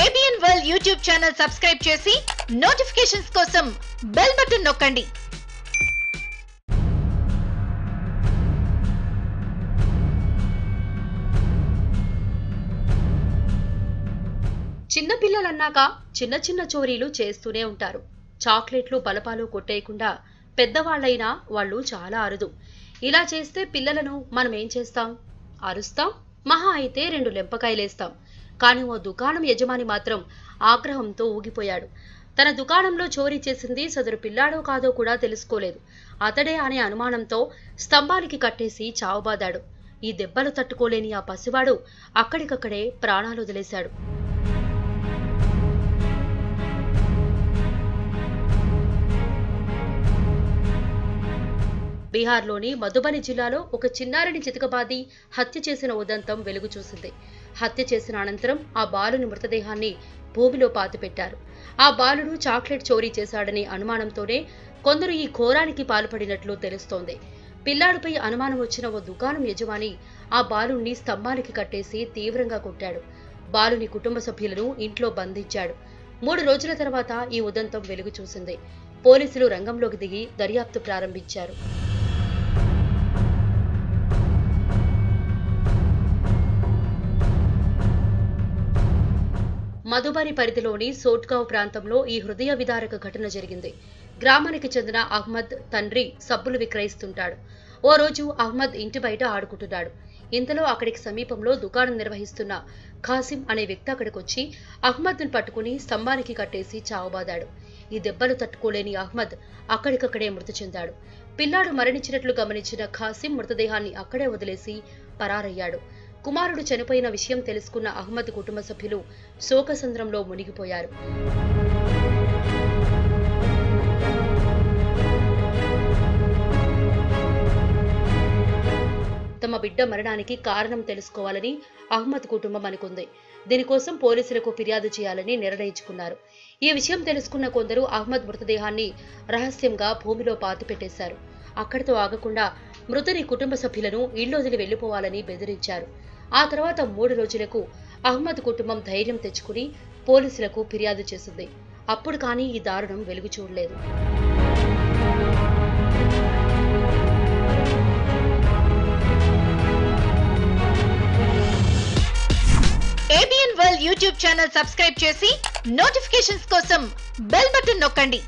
ABN World YouTube channel subscribe చేసి notifications కోసం bell button నొక్కండి। చిన్న పిల్లలన్నాక చిన్న చిన్న చోరీలు చేస్తూనే ఉంటారు। చాక్లెట్లు బలపాలు కొట్టేయకుండా పెద్దవాళ్ళైనా వాళ్ళు చాలా అరుదు। ఇలా చేస్తే పిల్లలను మనం ఏం చేస్తాం? అరుస్తాం, మహా అయితే రెండు లెంపకాయలేస్తాం। కానీ ఓ దుకాణం యజమాని మాత్రం ఆగ్రహంతో ఊగిపోయాడు। తన దుకాణంలో చోరీ చేసింది సదరు పిల్లాడో కాదో కూడా తెలుసుకోలేదు, అతడే అనే అనుమానంతో స్తంభానికి కట్టేసి చావుబాదాడు। ఈ దెబ్బలు తట్టుకోలేని ఆ పసివాడు అక్కడికక్కడే ప్రాణాలు వదిలేశాడు। బీహార్లోని మధుబని జిల్లాలో ఒక చిన్నారిని చితకబాది హత్య చేసిన ఉదంతం వెలుగు చూసింది। హత్య చేసిన అనంతరం ఆ బాలుని మృతదేహాన్ని భూమిలో పాతిపెట్టారు। ఆ బాలుడు చాక్లెట్ చోరీ చేశాడనే అనుమానంతోనే కొందరు ఈ ఘోరానికి పాల్పడినట్లు తెలుస్తోంది। పిల్లాడిపై అనుమానం వచ్చిన ఓ దుకాణం యజమాని ఆ బాలుని స్తంభానికి కట్టేసి తీవ్రంగా కొట్టాడు। బాలుని కుటుంబ సభ్యులను ఇంట్లో బంధించాడు। 3 రోజుల తర్వాత ఈ ఉదంతం వెలుగు చూసింది। పోలీసులు రంగంలోకి దిగి దర్యాప్తు ప్రారంభించారు। మధుబని పరిధిలోని సోట్గావ్ ప్రాంతంలో ఈ హృదయ విదారక ఘటన జరిగింది। గ్రామానికి చెందిన అహ్మద్ తండ్రి సబ్బులు విక్రయిస్తుంటాడు। ఓ రోజు అహ్మద్ ఇంటి బయట ఆడుకుంటున్నాడు। ఇంతలో అక్కడికి సమీపంలో దుకాణం నిర్వహిస్తున్న ఖాసిం అనే వ్యక్తి అక్కడికి వచ్చి అహ్మద్ను పట్టుకుని స్తంభానికి కట్టేసి చావుబాదాడు। ఈ దెబ్బలు తట్టుకోలేని అహ్మద్ అక్కడికక్కడే మృతి చెందాడు। పిల్లాడు మరణించినట్లు గమనించిన ఖాసిం మృతదేహాన్ని అక్కడే వదిలేసి పరారయ్యాడు। కుమారుడు చనిపోయిన విషయం తెలుసుకున్న అహ్మద్ కుటుంబ సభ్యులు శోకసంద్రంలో మునిగిపోయారు। తమ బిడ్డ మరణానికి కారణం తెలుసుకోవాలని అహ్మద్ కుటుంబం అనుకుంది। దీనికోసం పోలీసులకు ఫిర్యాదు చేయాలని నిర్ణయించుకున్నారు। ఈ విషయం తెలుసుకున్న కొందరు అహ్మద్ మృతదేహాన్ని రహస్యంగా భూమిలో పాతిపెట్టేశారు। అక్కడితో ఆగకుండా మృతుని కుటుంబ సభ్యులను ఇళ్ళు వదిలి వెళ్లిపోవాలని బెదిరించారు। ఆ తర్వాత 3 రోజులకు అహ్మద్ కుటుంబం ధైర్యం తెచ్చుకుని పోలీసులకు ఫిర్యాదు చేసింది। అప్పుడు కానీ ఈ దారుణం వెలుగు చూడలేదు। ABN World YouTube channel subscribe చేసి నోటిఫికేషన్స్ కోసం బెల్ బటన్ నొక్కండి।